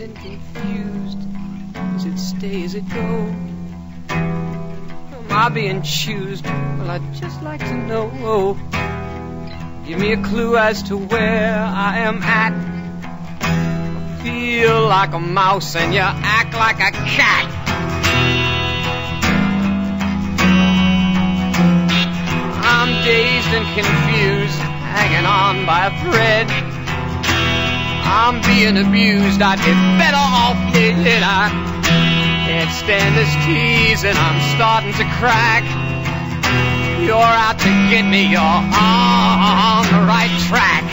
lost and confused. Does it stay, is it go? Am I being choosed? Well, I'd just like to know. Give me a clue as to where I am at. I feel like a mouse and you act like a cat. I'm dazed and confused, hanging on by a thread. I'm being abused, I'd be better off dead. I can't stand this tease and I'm starting to crack. You're out to get me, you're on the right track.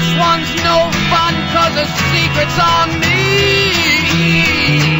This one's no fun 'cause the secret's on me.